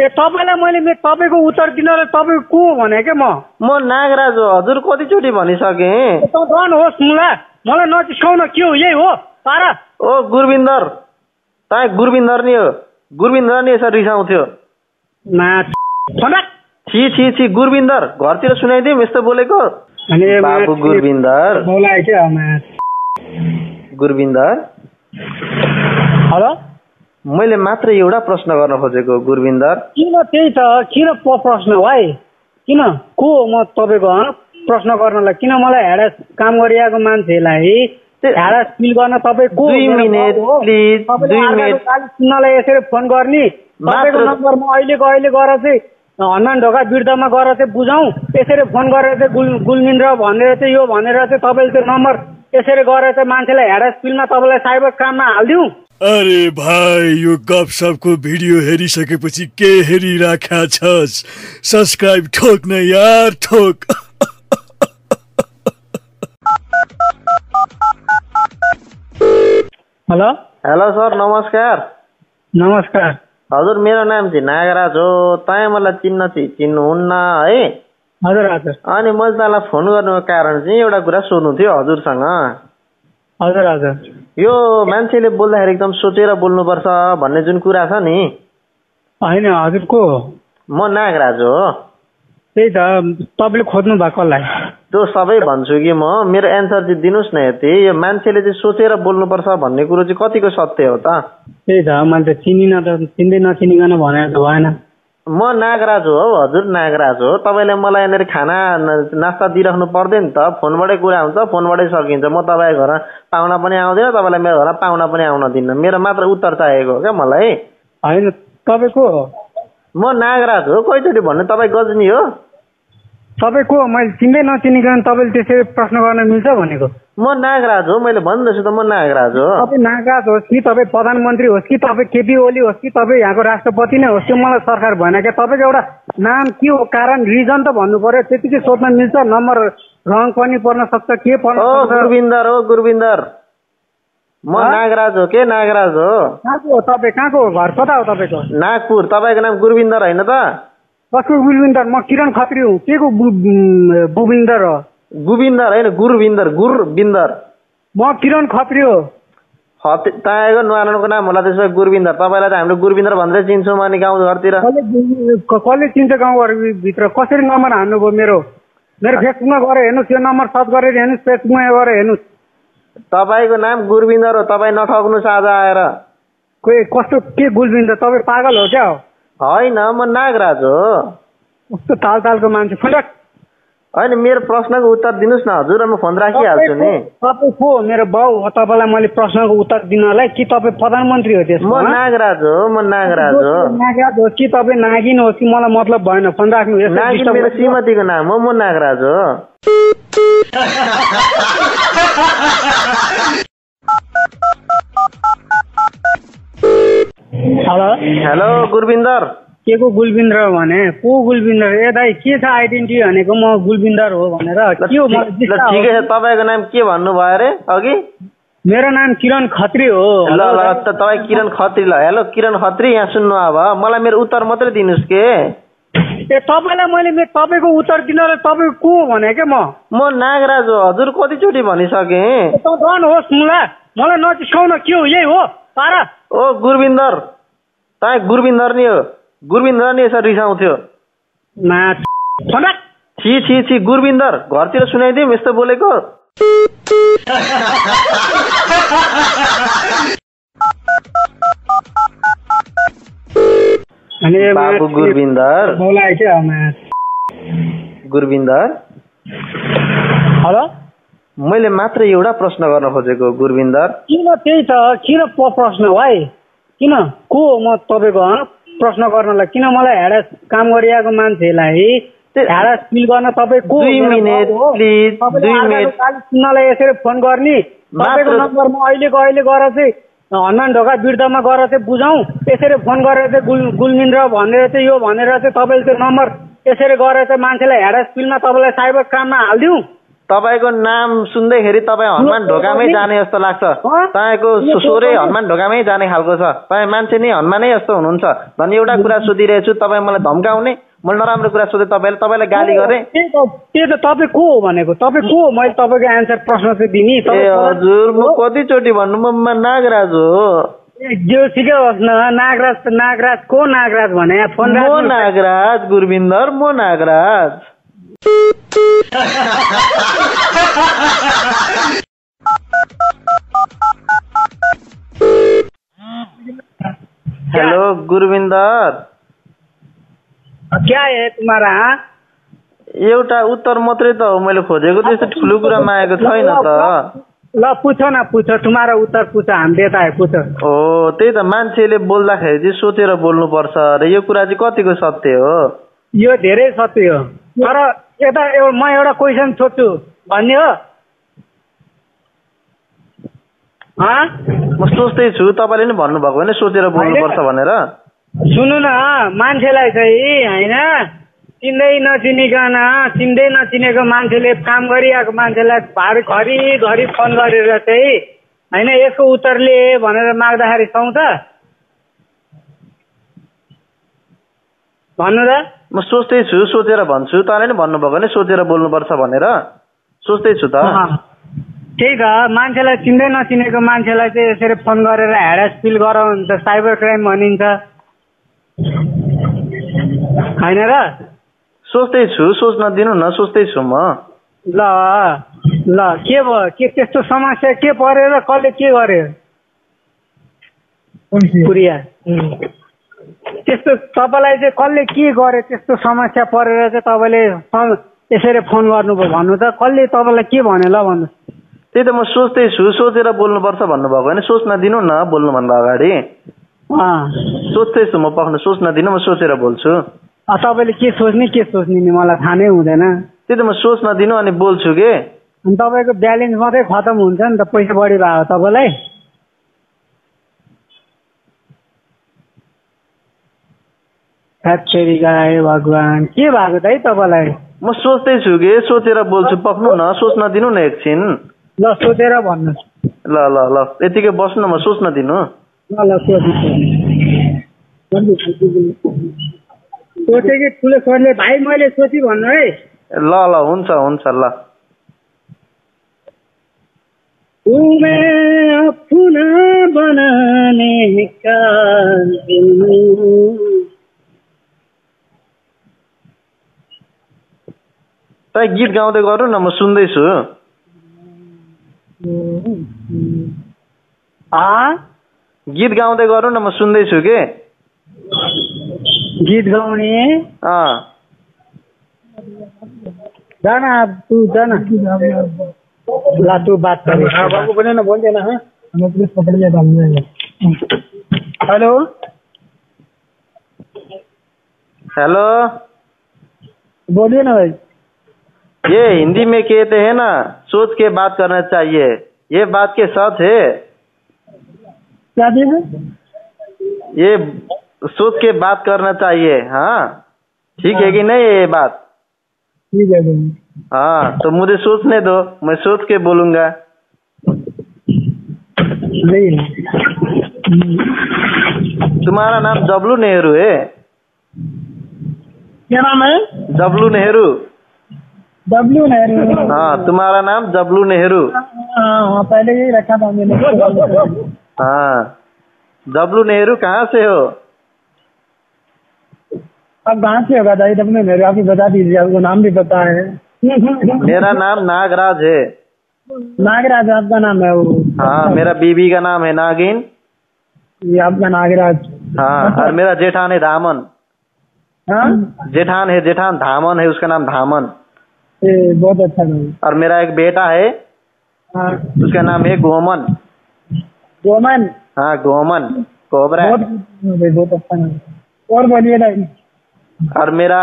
ए तपाईलाई मैले तपाईको उत्तर दिनले तपाई को भने के म नागराज हो हजुर कतिचोटी भनिसके त धन होस् मुला मलाई नचिस्काउन के हो यही हो पारा ओ गुरविन्दर ताई गुरविन्दर नि हो गुरविन्दर नि यसरी रिसाउँथ्यो मा छी छी छी गुरविन्दर घरतिर सुनाइदिम यस्तो बोलेको अनि बाबु गुरविन्दर बोलाए के आमा गुरविन्दर हेलो मैले मात्र एउटा प्रश्न गर्न खोजेको गुरविन्दर किन त्यही त किन प्रश्न भाइ किन को म तपाईको प्रश्न गर्नलाई किन मलाई हेडा काम गरिएको मान्छेलाई हेडा फिल गर्न तपाई को 2 मिनेट प्लिज 2 मिनेट सुन्नलाई यसरी फोन गर्ने तपाईको नम्बर म अहिले गरे चाहिँ हनुमान ढोका बिर्दामा गएर चाहिँ बुझाउँ यसरी फोन गरेर चाहिँ गुलमिन र भनेर चाहिँ यो भनेर चाहिँ तपाईले त्यो नम्बर यसरी गरेर चाहिँ मान्छेलाई हेडा फिलमा तपाईलाई साइबर क्राइममा हाल्दिउँ। अरे भाई यो गपसपको भिडियो हेरिसकेपछि के हेरिराख्या छस् सब्स्क्राइब ठोक न यार ठोक। हेलो हेलो सर नमस्कार नमस्कार हजुर मेरो नाम चाहिँ नागराज हो तपाईँ मलाई चिन्नुहुन्न है हजुर हजुर अनि मैले तँलाई फोन गर्नुको कारण चाहिँ एउटा कुरा सोध्नु थियो हजुरसँग। हजुर हजुर यो मान्छेले बोल्दाखेरि एकदम सोचेर बोल्नुपर्छ भन्ने जुन कुरा छ नि हैन हजुर को म नागराज हो त्यही त तपाईले खोज्नु भएको होला त्यो सबै भन्छु कि म मेरो एन्सर चाहिँ दिनुस् न यति यो मान्छेले चाहिँ सोचेर बोल्नुपर्छ भन्ने कुरो चाहिँ कतिको सत्य हो त त्यही त मैले त चिनिन त चिन्दै नचिनिकन भनेर त भएन म नागराज हो हजुर नागराज हो तपाईले मलाई यहाँनिर खाना नास्ता दिइराख्नु पर्दैन त फोनबाटै कुरा हुन्छ फोनबाटै सकिन्छ म तपाईको घर पाहुना पनि आउँदैन तपाईलाई मेरो घर पाहुना पनि आउन दिन्न मेरो मात्र उत्तर चाहिएको हो क्या मलाई हैन तपाईको म नागराज हो कहिलेचोटी भन्नु तपाई गजनी हो तपाईको मैले चिन्दै नचिनिकन तपाईले त्यसरी प्रश्न गर्न मिल्छ भनेको म नागराज हो मैले भन्दैछु त म नागराज हो तपाई नागराज होस् कि तपाई प्रधानमन्त्री होस् कि तपाई केपी ओली होस् कि तपाई यहाँको राष्ट्रपति नै होस् त्यो मलाई सरकार भएन क्या तपाईँको एउटा नाम के हो कारण रिजन त भन्नु पर्यो त्यतिकै सोध्न मिल्छ नम्बर रङ पनि पर्न सक्छ के पर्न सक्छ। गुरविन्दर हो गुरविन्दर म नागराज हो के नागराज हो तपाईँ कहाँको हो घर कता हो तपाईँको नागपुर तपाईँको नाम गुरविन्दर होइन त कसको गुरविन्दर म किरण खत्री हो के को गुरविन्दर हो गुरविन्दर हैन गुरविन्दर गुरविन्दर म किरण खत्री हो तपाईँको नुहानको नाम होला त्यसो गुरविन्दर तपाईँलाई त हामीले गुरविन्दर भनेर चिन्छौँ अनि गाउँघरतिर कसले चिन्छ गाउँघरभित्र कसरी नम्बर हान्नुभयो मेरो मेरो फेसबुकमा गएर हेर्नुहोस् यो नम्बर सर्च गरेर हेर्नुहोस् फेसबुकमा गएर हेर्नुहोस् तपाईँको नाम गुरविन्दर हो तपाईँ नठग्नुहोस् आज आएर खोइ कस्तो के गुरविन्दर तपाईँ पागल हो क्या होइन म नागराज हो कस्तो ताल तालको मान्छे फटक होइन मेरो प्रश्नको उत्तर दिनुहोस् न हजुर म फोन राखिहाल्छु नि तपाईँ को मेरो बाउ हो तपाईँलाई मैले प्रश्नको उत्तर दिनलाई कि तपाईँ प्रधानमन्त्री हो त्यसमा म नागराज हो म नागराज हो नागराज हो कि तपाईँ नागिन हो कि मलाई मतलब भएन फोन राख्नु नागिन मेरो श्रीमतीको नाम हो म नागराज हो। हेलो हेलो गुरविन्दर के को गुरविन्दर भने को गुरविन्दर ए दाइ के छ आइडेन्टिटी भनेको म गुरविन्दर हो भनेर के हो मलाई ठिकै छ तपाईको नाम के भन्नुभयो रे अघि मेरो नाम किरण खत्री हो ल ल तपाई किरण खत्री ल हेलो किरण खत्री यहाँ सुन्नु अब मलाई मेरो उत्तर मात्रै दिनुस् के ए तपाईलाई मैले तपाईको उत्तर दिनले तपाई को भने के म नागराज हो हजुर कतिचोटी भनिसके त धन होस् मुला मलाई नचिस्काउन के हो यही हो पारा ओ गुरविन्दर ताई गुरविन्दर नि हो गुरविन्दर नि यसरी रिसाउँथ्यो मा फटक छी छी छी गुरविन्दर घरतिर सुनाइदिम यस्तो बोलेको। अनि बाबु गुरविन्दर बोलाए के आमा गुरविन्दर हेलो मैले मात्र एउटा प्रश्न गर्न खोजेको गुरविन्दर किन त्यही त किन प्रश्न भाइ किन को म तपाईको प्रश्न गर्नलाई किन मलाई हेडा काम गरिएको मान्छेलाई हेडा फिल गर्न तपाई को 2 मिनेट प्लिज 2 मिनेट सुन्नलाई यसरी फोन गर्ने तपाईको नम्बर म अहिले गरे चाहिँ हनुमान ढोका बिर्दामा गएर चाहिँ बुझाउँ यसरी फोन गरेर चाहिँ गुलमिन र भनेर चाहिँ यो भनेर चाहिँ तपाईँले त्यो नम्बर यसरी गरेर चाहिँ मान्छेलाई हेडा फिलमा तपाईँलाई साइबर क्राइममा हाल्दिउँ तपाईको नाम सुन्दैखेरि तपाई हनुमान ढोकामै जाने जस्तो लाग्छ। तपाईको सोरे हनुमान ढोकामै जाने खालको छ। तपाई मान्छे नै हनुमानै जस्तो हुनुहुन्छ। भनि एउटा कुरा सोधिरहेछु, तपाई मलाई धम्काउने, मलाई नराम्रो कुरा सोधे, तपाईले तपाईलाई गाली गरे, त्यो त तपाई को हो भनेको? तपाई को हो? मैले तपाईको आन्सर प्रश्न चाहिँ दिनी। तपाई हजुर म कति चोटी भन्नु म नागराज हो। यो ठिकै होस् न, नागराज त नागराज को नागराज भने फोन राख्नु। म नागराज गुरबिन्दर, म नागराज। हेलो गुरबिन्दर, क्या है तुम्हारा? एउटा उत्तर मात्रै त हो मैले खोजेको, त्यस्तो ठुलो कुरा मागेको छैन त। ल पूछ न, पूछ, तुम्हारा उत्तर पूछ, हम देता है, पूछ। हो त्यही त, मान्छेले बोल्दाखेरि चाहिँ सोचेर बोल्नु पर्छ। र यो कुरा चाहिँ कतिको सत्य हो? यो धेरै सत्य हो। तर यता म एउटा क्वेसन सोध्छु भन्ने हो। म सोच्दै छु, तपाईँले नि भन्नुभएको होइन सोचेर बोल्नुपर्छ भनेर। सुन्नु न, मान्छेलाई चाहिँ होइन चिन्दै नचिनिकन, चिन्दै नचिनेको मान्छेले, काम गरिरहेको मान्छेलाई घरि घरि फोन गरेर चाहिँ होइन यसको उत्तरले भनेर माग्दाखेरि सुन्छ भन्नु त। म सोच्दै छु, सोचेर भन्छु, तँलाई नि भन्नुभएको नि सोचेर बोल्नुपर्छ भनेर, सोच्दै छु त। त्यही त, मान्छेलाई चिन्दै नचिनेको मान्छेलाई चाहिँ यसरी फोन गरेर ह्यारास फिल गराउँछ, साइबर क्राइम भनिन्छ होइन र? सोच्दै छु, सोच्न दिनु न, सोच्दै छु म। ल ल के भयो, के त्यस्तो समस्या के परेर कसले के गर्यो? पुरिया त्यस्तो तपाईँलाई चाहिँ कसले के गर्यो? त्यस्तो समस्या परेर चाहिँ तपाईँले यसरी फोन गर्नुभयो भन्नु त। कसले तपाईँलाई के भन्यो ल भन्नु? त्यही त म सोच्दै छु, सोचेर बोल्नुपर्छ भन्नुभएको होइन, सोच्न दिनु न बोल्नु भन्दा अगाडि। सोच्दैछु म, पक्न सोच्न दिनु, म सोचेर बोल्छु। तपाईँले के सोच्ने के सोच्ने नि मलाई थाहा नै हुँदैन। त्यही त म सोच्न दिनु अनि बोल्छु के। अनि तपाईँको ब्यालेन्स मात्रै खतम हुन्छ नि त, पैसा बढी भयो तपाईँलाई। फेरि गाए भगवान के भएको त है तपाईँलाई? म सोच्दैछु कि सोचेर बोल्छु, पक्नु न, सोच्न दिनु न एकछिन। ल सोचेर भन्नु। ल ल ल यतिकै बस्नु, म सोच्न दिनु। ल ल सोचेकै ठुलो सरले भाइ मैले सोची भन्नु है। ल ल हुन्छ हुन्छ। ल तै गीत गाउँदै गरौँ न, म सुन्दैछु। गीत गाउँदै गरौँ न, म सुन्दैछु के। गीत गाउने जाना तू, जाना ला तू बात कर। बाबू बोले ना, बोल देना। हाँ हेलो हेलो बोलिए ना भाई। ये हिंदी में कहते हैं ना, सोच के बात करना चाहिए, ये बात के साथ है। क्या चीज है? ये सोच के बात करना चाहिए। हाँ ठीक है कि नहीं? ये बात ठीक है। हाँ तो मुझे सोचने दो, मैं सोच के बोलूंगा। तुम्हारा नाम जबलू नेहरू है? क्या नाम है? जबलू नेहरू। डब्लू नेहरू। हाँ तुम्हारा नाम डब्लू नेहरू। हाँ पहले यही रखा था मैंने। हाँ डब्लू नेहरू कहाँ से हो? अब कहाँ से होगा दाई डब्लू नेहरू, आप ही बता दीजिए, आपको नाम भी पता है। मेरा नाम नागराज है। नागराज आपका नाम है वो? हाँ मेरा बीबी का नाम है नागिन। ये आपका नागराज। हाँ और मेरा जेठान है धामन। हाँ जेठान है, जेठान धामन है, उसका नाम धामन। बहुत अच्छा नाम। और मेरा एक बेटा है। हाँ। उसका नाम है गोमन। गोमन? हाँ गोमन कोबरा। बहुत अच्छा नाम। और बोलिए ना। और मेरा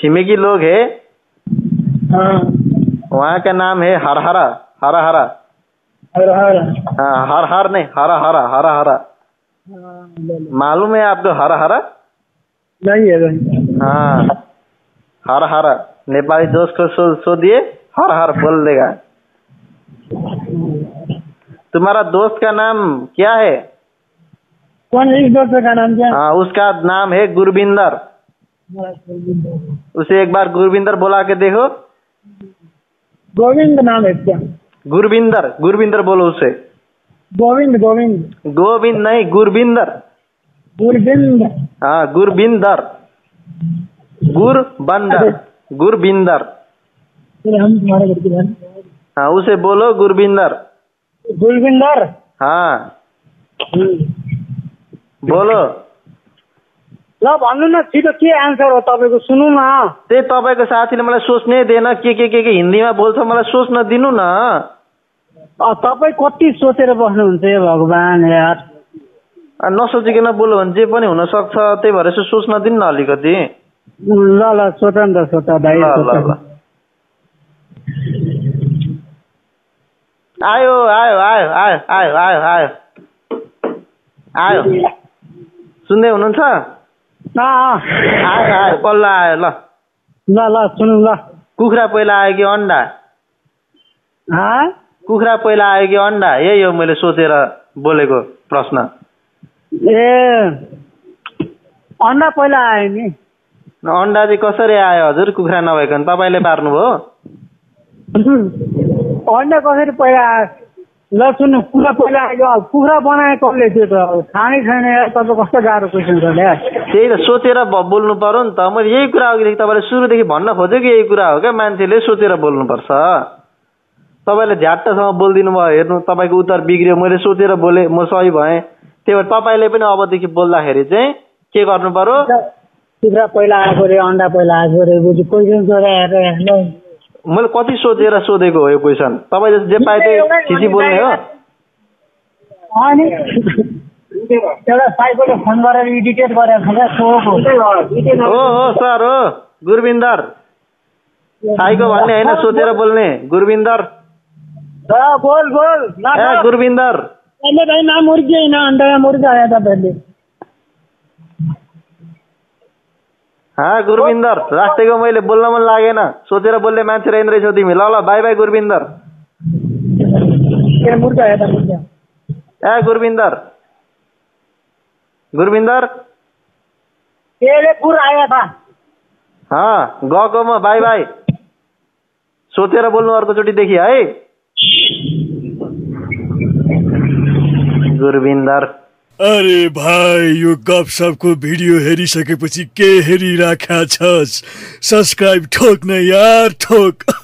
छिमेकी लोग है। हाँ। वहाँ का नाम है हरहरा। हरहरा हरहरा। हाँ हरहर नहीं, हरहरा हरहरा। मालूम है आपको हरहरा? नहीं है। हाँ हरहरा नेपाली दोष को सो दिए हर हर बोल देगा। तुम्हारा दोस्त का नाम क्या है? कौन इस दोस्त का नाम क्या है? हाँ, उसका नाम है गुरविंदर। उसे एक बार गुरविंदर बोला के देखो। गोविंद नाम है क्या? गुरविंदर, गुरविंदर बोलो उसे। गोविंद, गोविंद, गोविंद नहीं, गुरविंदर। गुरविंदर, हाँ, गुरविंदर, गुरबंदर, गुरविंदर। हाँ, उसे बोलो गुरविंदर। गुरविंदर, हाँ बोलो। ल भन्नु न, छिटो के आन्सर हो तपाईको सुनौ न। त्यही तपाईको साथीले मलाई सोच्नै दिएन। के हिन्दीमा बोल्छ, मलाई सोच्न दिनु न। तपाई कति सोचेर बस्नुहुन्छ हे भगवान यार। नसोचिकन बोल्यो भने जे पनि हुन सक्छ, त्यही भएर यसो सोच्न दिनु न अलिकति। ल ल, सोच न सोच भाइ। आयो आयो आयो आयो आयो आयो आयो आयो, सुन्दै हुनुहुन्छ? आयो आयो, बल्ल आयो। ल ल ल, सुनौ ल। कुखुरा पहिला आयो कि अन्डा? कुखुरा पहिला आयो कि अन्डा? यही हो मैले सोचेर बोलेको प्रश्न। ए, अन्डा पहिला आयो नि। अन्डा चाहिँ कसरी आयो हजुर, कुखुरा नभइकन? तपाईँले पार्नुभयो। अन्डा कसरी पहिला आयो? ल सुन्नु, कुखुरा पहिला आयो। कुखुरा बनाए कसले? त्यो त खानै छैन यार, तपाईँ कस्तो गाह्रो क्वेसन गर्नु यार। त्यही त सोचेर बोल्नु पर्यो नि त। मैले यही कुरा अघिदेखि तपाईँले सुरुदेखि भन्न खोजेँ कि यही कुरा हो क्या, मान्छेले सोचेर बोल्नुपर्छ। तपाईँले झ्याट्टसँग बोलिदिनु भयो, हेर्नु तपाईँको उत्तर बिग्रियो। मैले सोचेर बोलेँ, म सही भएँ। त्यही भएर तपाईँले पनि अबदेखि बोल्दाखेरि चाहिँ के गर्नु पर्यो? कुखुरा पहिला आएको रे, अन्डा पहिला आएको रे, बुझ्यो? क्वेसन गरेर मैले कति सोचेर सोधेको हो यो क्वेसन। तपाईँ जे पाए त्यही खिची बोल्ने हो। हो सर, हो गुरविन्दर। साइको भन्ने होइन, सोचेर बोल्ने गुरविन्दर। बोल बोल गुरविन्दर। हाँ गुरविन्दर, रास्तेको मैले बोल्न मन लागेन, सोचेर बोल्ने मान्छे रहेन रहेछौ तिमी। ल ल, बाई बाई गुरविन्दर। ए गुरविन्दर, गुरविन्दर गएको म, बाई बाई। सोचेर बोल्नु अर्कोचोटि देखि है गुरविन्दर। अरे भाई, यो गफसफको भिडियो हेरिसकेपछि के हेरिराख्या छस्? सब्स्क्राइब ठोक न यार, ठोक।